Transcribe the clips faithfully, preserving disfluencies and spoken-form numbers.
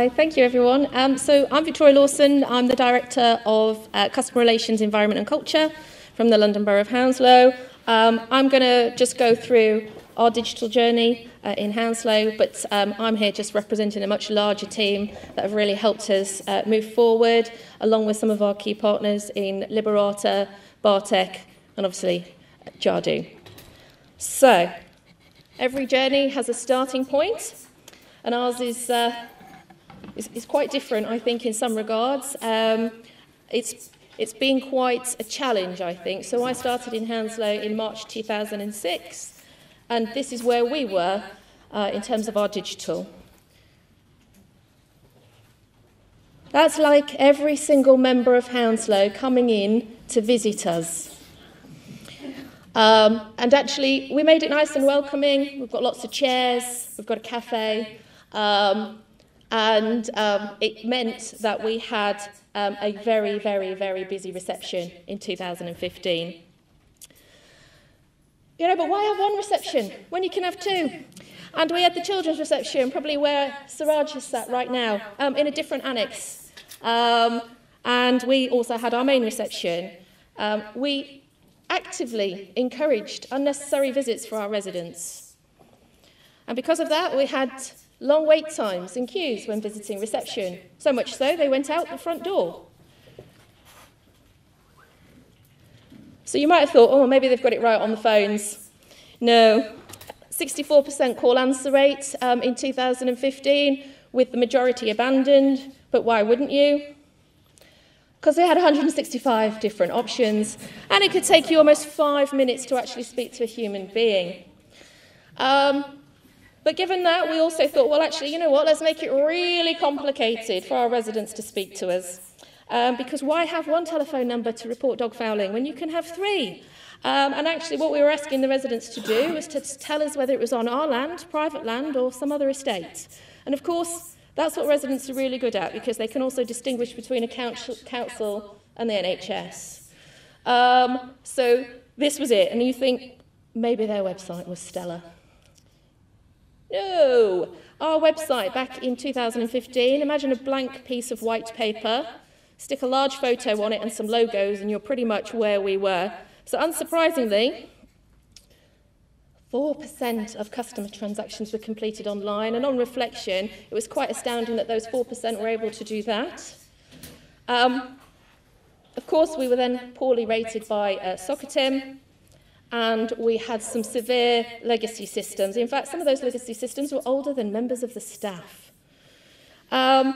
Hi, thank you everyone. Um, so I'm Victoria Lawson, I'm the Director of uh, Customer Relations, Environment and Culture from the London Borough of Hounslow. Um, I'm going to just go through our digital journey uh, in Hounslow, but um, I'm here just representing a much larger team that have really helped us uh, move forward, along with some of our key partners in Liberata, Bartek and obviously Jadu. So, every journey has a starting point, and ours is... Uh, It's, it's quite different, I think, in some regards. Um, it's, it's been quite a challenge, I think. So I started in Hounslow in March two thousand six, and this is where we were uh, in terms of our digital. That's like every single member of Hounslow coming in to visit us. Um, and actually, we made it nice and welcoming. We've got lots of chairs, we've got a cafe. Um, And um, it meant that we had um, a very, very, very busy reception in two thousand fifteen. You know, but why have one reception when you can have two? And we had the children's reception, probably where Siraj is sat right now, um, in a different annex. Um, and we also had our main reception. Um, we actively encouraged unnecessary visits for our residents. And because of that, we had long wait times and queues when visiting reception, so much so they went out the front door. So you might have thought, oh, maybe they've got it right on the phones. No, sixty-four percent call answer rate um, in two thousand fifteen, with the majority abandoned, but why wouldn't you? Because they had one hundred sixty-five different options, and it could take you almost five minutes to actually speak to a human being. Um, But given that, we also thought, well, actually, you know what, let's make it really complicated for our residents to speak to us. Um, because why have one telephone number to report dog fouling when you can have three? Um, and actually, what we were asking the residents to do was to tell us whether it was on our land, private land, or some other estate. And of course, that's what residents are really good at, because they can also distinguish between a council, council and the N H S. Um, so this was it. And you think, maybe their website was stellar. No, our website back in two thousand fifteen, imagine a blank piece of white paper, stick a large photo on it and some logos, and you're pretty much where we were. So unsurprisingly, four percent of customer transactions were completed online, and on reflection, it was quite astounding that those four percent were able to do that. Um, of course, we were then poorly rated by uh, Socitm, and we had some severe legacy systems. In fact, some of those legacy systems were older than members of the staff. Um,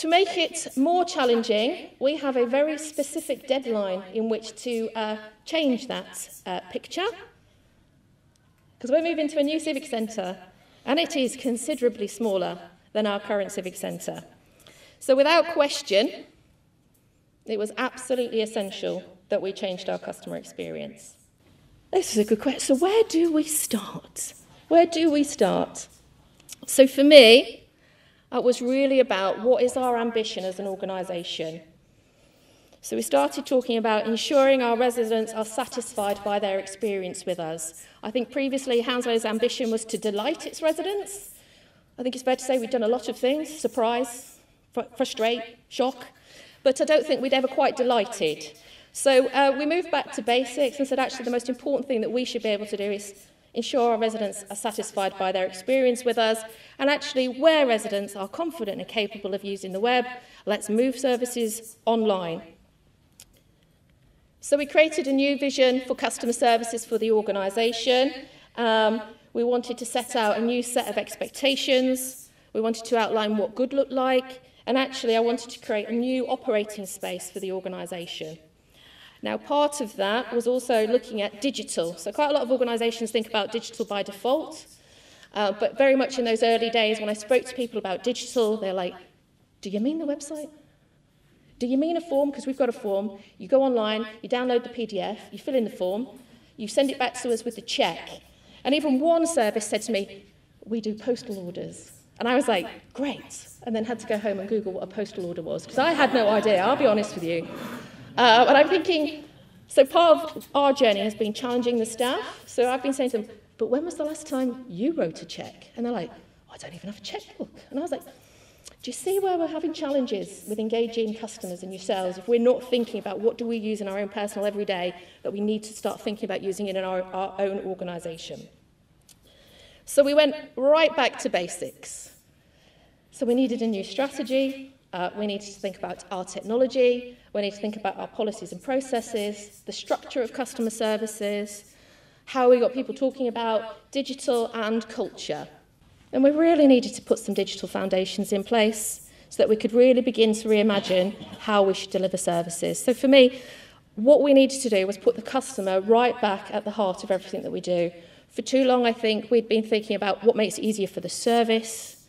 to make it more challenging, we have a very specific deadline in which to uh, change that uh, picture, because we're moving to a new civic centre, and it is considerably smaller than our current civic centre. So without question, it was absolutely essential that we changed our customer experience. This is a good question. So where do we start? Where do we start? So for me, it was really about what is our ambition as an organisation. So we started talking about ensuring our residents are satisfied by their experience with us. I think previously Hounslow's ambition was to delight its residents. I think it's fair to say we've done a lot of things: surprise, fr frustrate, shock, but I don't think we'd ever quite delighted. So uh, we moved back to basics and said actually the most important thing that we should be able to do is ensure our residents are satisfied by their experience with us, and actually where residents are confident and capable of using the web, let's move services online. So we created a new vision for customer services for the organisation. Um, we wanted to set out a new set of expectations, we wanted to outline what good looked like, and actually I wanted to create a new operating space for the organisation. Now, part of that was also looking at digital. So quite a lot of organisations think about digital by default, uh, but very much in those early days when I spoke to people about digital, they're like, do you mean the website? Do you mean a form? Because we've got a form. You go online, you download the P D F, you fill in the form, you send it back to us with a cheque. And even one service said to me, we do postal orders. And I was like, great. And then had to go home and Google what a postal order was, because I had no idea, I'll be honest with you. Uh, and I'm thinking, so part of our journey has been challenging the staff. So I've been saying to them, but when was the last time you wrote a cheque? And they're like, oh, I don't even have a chequebook. And I was like, Do you see where we're having challenges with engaging customers and yourselves if we're not thinking about what do we use in our own personal every day that we need to start thinking about using it in our, our own organisation? So we went right back to basics. So we needed a new strategy, uh, we needed to think about our technology, we need to think about our policies and processes, the structure of customer services, how we got people talking about digital and culture. And we really needed to put some digital foundations in place so that we could really begin to reimagine how we should deliver services. So for me, what we needed to do was put the customer right back at the heart of everything that we do. For too long, I think we'd been thinking about what makes it easier for the service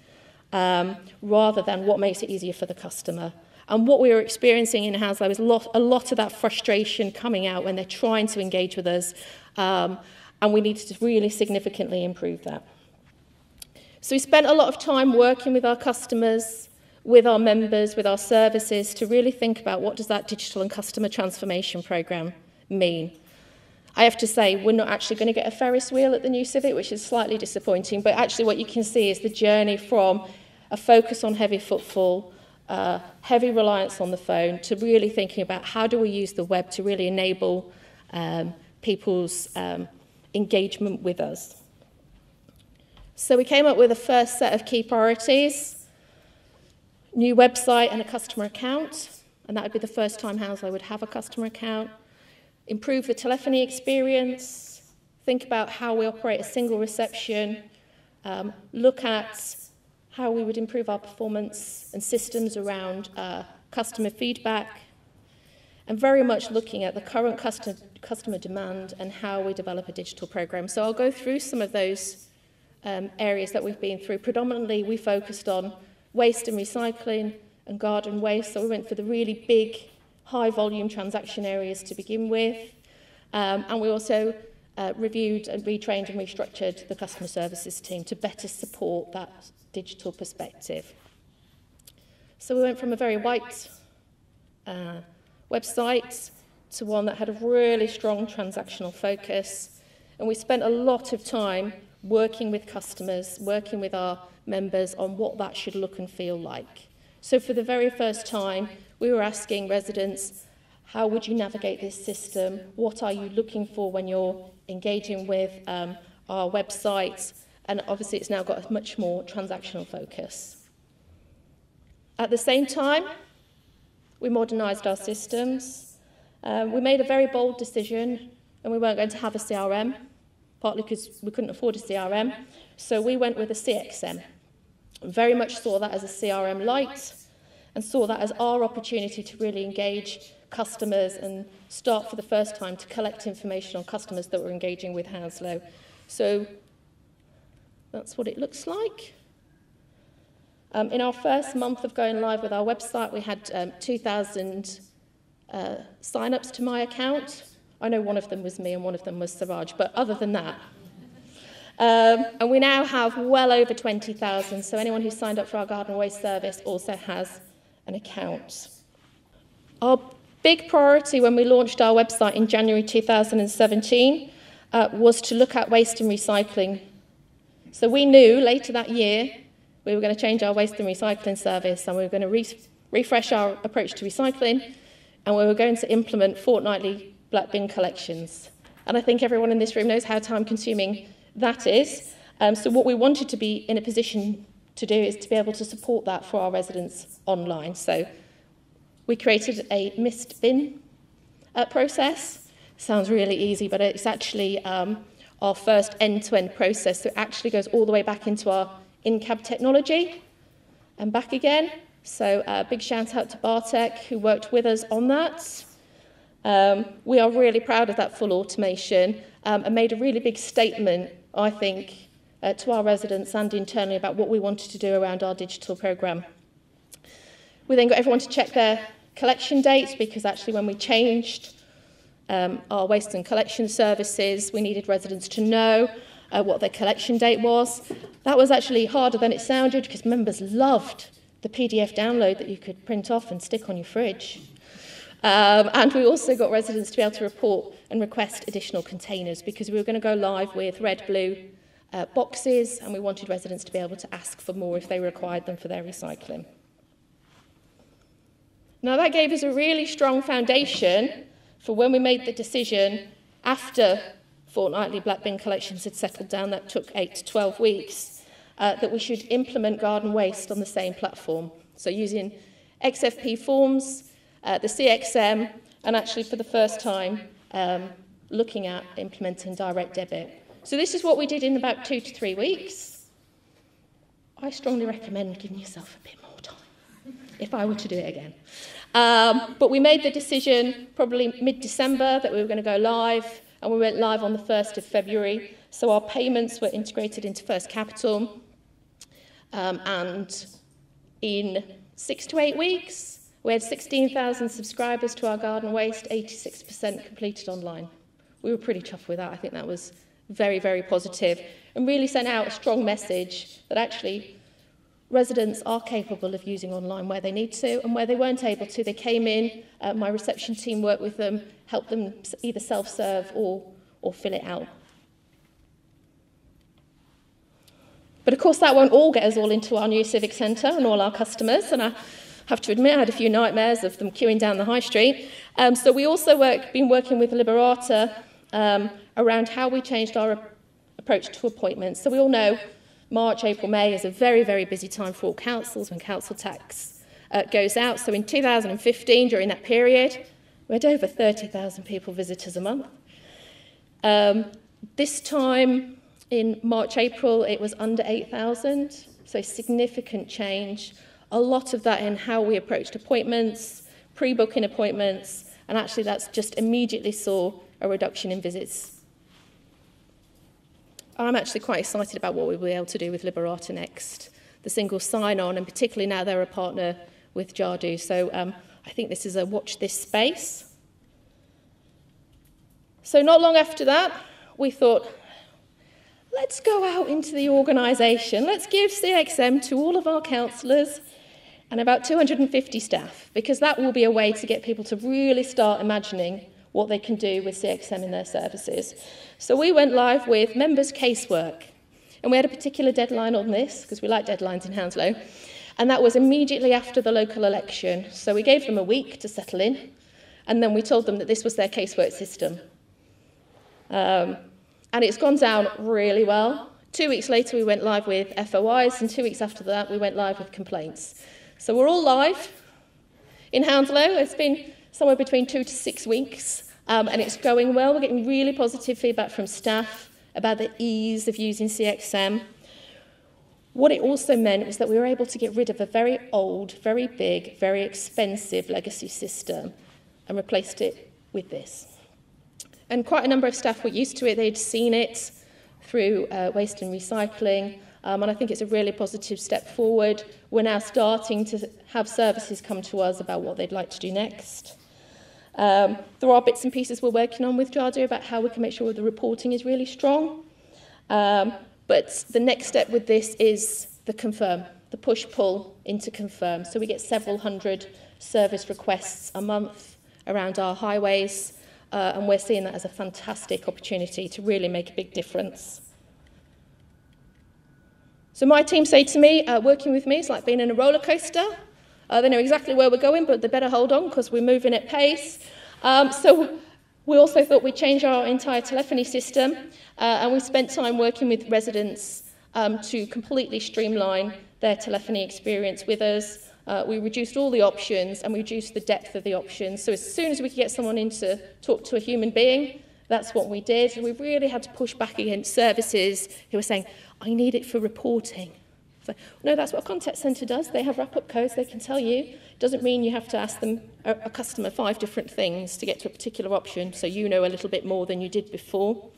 um, rather than what makes it easier for the customer. And what we were experiencing in Hounslow was a lot, a lot of that frustration coming out when they're trying to engage with us, um, and we needed to really significantly improve that. So we spent a lot of time working with our customers, with our members, with our services to really think about what does that digital and customer transformation programme mean. I have to say, we're not actually going to get a Ferris wheel at the new Civic, which is slightly disappointing, but actually what you can see is the journey from a focus on heavy footfall, uh, heavy reliance on the phone, to really thinking about how do we use the web to really enable um, people's um, engagement with us. So we came up with a first set of key priorities, new website and a customer account, and that would be the first time Hounslow would have a customer account. Improve the telephony experience, think about how we operate a single reception, um, look at how we would improve our performance and systems around uh, customer feedback, and very much looking at the current customer, customer demand and how we develop a digital program. So I'll go through some of those Um, areas that we've been through. Predominantly we focused on waste and recycling and garden waste, so we went for the really big high volume transaction areas to begin with, um, and we also uh, reviewed and retrained and restructured the customer services team to better support that digital perspective. So we went from a very white uh, website to one that had a really strong transactional focus, and we spent a lot of time working with customers, working with our members on what that should look and feel like. So for the very first time, we were asking residents, how would you navigate this system? What are you looking for when you're engaging with um, our website? And obviously it's now got a much more transactional focus. At the same time, we modernised our systems. Um, we made a very bold decision, and we weren't going to have a C R M. Partly because we couldn't afford a C R M, so we went with a C X M. Very much saw that as a C R M light, and saw that as our opportunity to really engage customers and start for the first time to collect information on customers that were engaging with Hounslow. So that's what it looks like. Um, in our first month of going live with our website, we had um, two thousand uh, sign-ups to my account. I know one of them was me and one of them was Siraj, but other than that. Um, and we now have well over twenty thousand, so anyone who signed up for our garden waste service also has an account. Our big priority when we launched our website in January two thousand seventeen uh, was to look at waste and recycling. So we knew later that year we were going to change our waste and recycling service, and we were going to re refresh our approach to recycling, and we were going to implement fortnightly black bin collections. And I think everyone in this room knows how time consuming that is. Um, so what we wanted to be in a position to do is to be able to support that for our residents online. So we created a missed bin uh, process. Sounds really easy, but it's actually um, our first end-to-end process. So it actually goes all the way back into our in-cab technology and back again. So a uh, big shout out to Bartek, who worked with us on that. Um, we are really proud of that full automation um, and made a really big statement, I think, uh, to our residents and internally about what we wanted to do around our digital programme. We then got everyone to check their collection dates, because actually when we changed um, our waste and collection services, we needed residents to know uh, what their collection date was. That was actually harder than it sounded, because members loved the P D F download that you could print off and stick on your fridge. Um, and we also got residents to be able to report and request additional containers, because we were going to go live with red, blue uh, boxes, and we wanted residents to be able to ask for more if they required them for their recycling. Now, that gave us a really strong foundation for when we made the decision after fortnightly black bin collections had settled down, that took eight to twelve weeks, uh, that we should implement garden waste on the same platform. So using X F P forms, uh, the C X M, and actually for the first time um, looking at implementing direct debit. So this is what we did in about two to three weeks. I strongly recommend giving yourself a bit more time, if I were to do it again. Um, but we made the decision probably mid-December that we were going to go live, and we went live on the first of February. So our payments were integrated into First Capital, um, and in six to eight weeks, we had sixteen thousand subscribers to our garden waste, eighty-six percent completed online. We were pretty chuffed with that. I think that was very, very positive, and really sent out a strong message that actually residents are capable of using online where they need to, and where they weren't able to, they came in, uh, my reception team worked with them, helped them either self-serve or, or fill it out. But of course that won't all get us all into our new civic centre and all our customers, and I have to admit I had a few nightmares of them queuing down the high street. Um, so we also work, been working with Liberata um, around how we changed our approach to appointments. So we all know March, April, May is a very, very busy time for all councils when council tax uh, goes out. So in two thousand fifteen, during that period, we had over thirty thousand people, visitors a month. Um, this time in March, April, it was under eight thousand, so significant change. A lot of that in how we approached appointments, pre-booking appointments, and actually that's just immediately saw a reduction in visits. I'm actually quite excited about what we'll be able to do with Liberata next, the single sign-on, and particularly now they're a partner with Jardu. So um, I think this is a watch this space. So not long after that, we thought, let's go out into the organisation. Let's give C X M to all of our councillors and about two hundred fifty staff, because that will be a way to get people to really start imagining what they can do with C X M in their services. So we went live with members' casework, and we had a particular deadline on this, because we like deadlines in Hounslow, and that was immediately after the local election. So we gave them a week to settle in, and then we told them that this was their casework system. Um, and it's gone down really well. Two weeks later we went live with F O Is, and two weeks after that we went live with complaints. So we're all live in Hounslow. It's been somewhere between two to six weeks, um, and it's going well. We're getting really positive feedback from staff about the ease of using C X M. What it also meant was that we were able to get rid of a very old, very big, very expensive legacy system and replaced it with this. And quite a number of staff were used to it. They'd seen it through uh, waste and recycling, um, and I think it's a really positive step forward. We're now starting to have services come to us about what they'd like to do next. Um, there are bits and pieces we're working on with Jardu about how we can make sure the reporting is really strong. Um, but the next step with this is the confirm, the push-pull into confirm. So we get several hundred service requests a month around our highways, uh, and we're seeing that as a fantastic opportunity to really make a big difference. So my team say to me, uh, working with me is like being in a roller coaster. Uh, they know exactly where we're going, but they better hold on because we're moving at pace. Um, so we also thought we'd change our entire telephony system, uh, and we spent time working with residents um, to completely streamline their telephony experience with us. Uh, we reduced all the options, and we reduced the depth of the options. So as soon as we could get someone in to talk to a human being, that's what we did. And we really had to push back against services who were saying, I need it for reporting. So, no, that's what a contact centre does. They have wrap-up codes, they can tell you. It doesn't mean you have to ask them, a, a customer, five different things to get to a particular option, so you know a little bit more than you did before.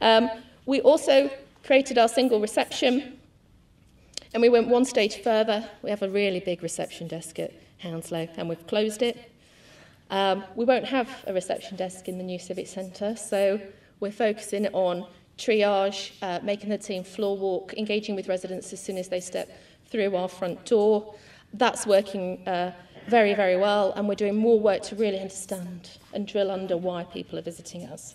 Um, we also created our single reception, and we went one stage further. We have a really big reception desk at Hounslow, and we've closed it. Um, we won't have a reception desk in the new civic centre, so we're focusing on triage, uh, making the team floor walk, engaging with residents as soon as they step through our front door. That's working uh, very, very well, and we're doing more work to really understand and drill under why people are visiting us.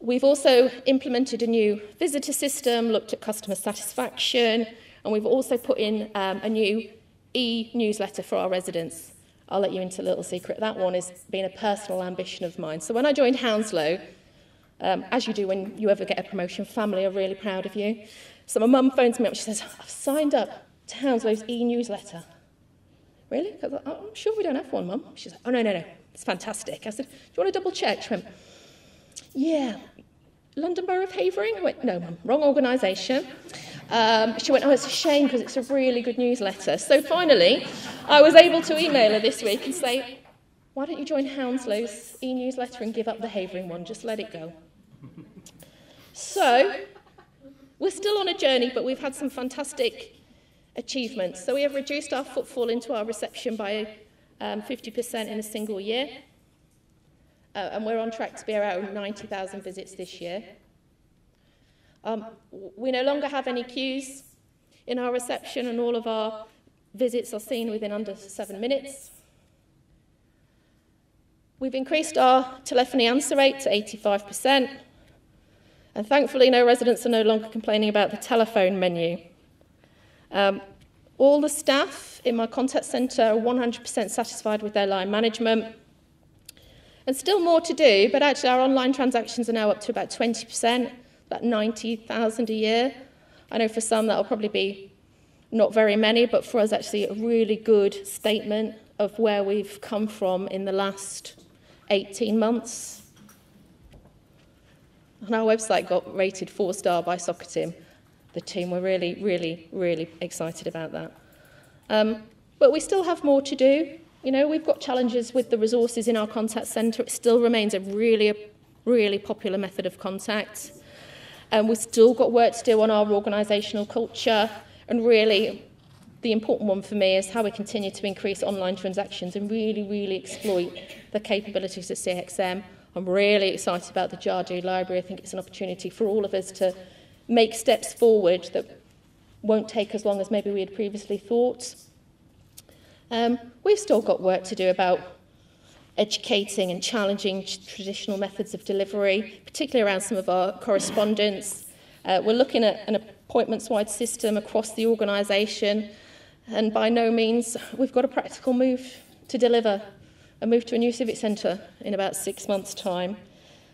We've also implemented a new visitor system, looked at customer satisfaction, and we've also put in um, a new e-newsletter for our residents. I'll let you into a little secret. That one has been a personal ambition of mine. So when I joined Hounslow, um, as you do when you ever get a promotion, family are really proud of you. So my mum phones me up. She says, I've signed up to Hounslow's e-newsletter. Really? I thought, I'm sure we don't have one, Mum. She's like, oh, no, no, no. It's fantastic. I said, do you want to double check? She went, yeah. London Borough of Havering? I went, no, Mum, wrong organisation. Um, she went, oh, it's a shame because it's a really good newsletter. So finally, I was able to email her this week and say, why don't you join Hounslow's e-newsletter and give up the Havering one? Just let it go. So we're still on a journey, but we've had some fantastic achievements. So we have reduced our footfall into our reception by um, fifty percent in a single year. Uh, and we're on track to be around ninety thousand visits this year. Um, we no longer have any queues in our reception, and all of our visits are seen within under seven minutes. We've increased our telephony answer rate to eighty-five percent, and thankfully no residents are no longer complaining about the telephone menu. Um, all the staff in my contact centre are one hundred percent satisfied with their line management. And still more to do, but actually our online transactions are now up to about twenty percent, about ninety thousand a year. I know for some that'll probably be not very many, but for us actually a really good statement of where we've come from in the last eighteen months. And our website got rated four star by Socitm. The team were really, really, really excited about that. Um, but we still have more to do. You know, we've got challenges with the resources in our contact centre. It still remains a really, really popular method of contact. And we've still got work to do on our organisational culture. And really, the important one for me is how we continue to increase online transactions and really, really exploit the capabilities of C X M. I'm really excited about the Jardoo Library. I think it's an opportunity for all of us to make steps forward that won't take as long as maybe we had previously thought. Um, we've still got work to do about educating and challenging traditional methods of delivery, particularly around some of our correspondence. Uh, we're looking at an appointments-wide system across the organisation, and by no means we've got a practical move to deliver, a move to a new civic centre in about six months' time.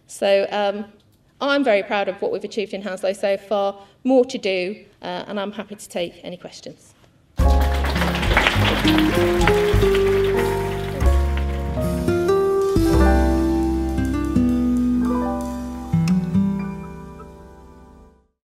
So um, I'm very proud of what we've achieved in Hounslow so far, more to do, uh, and I'm happy to take any questions. Thank you.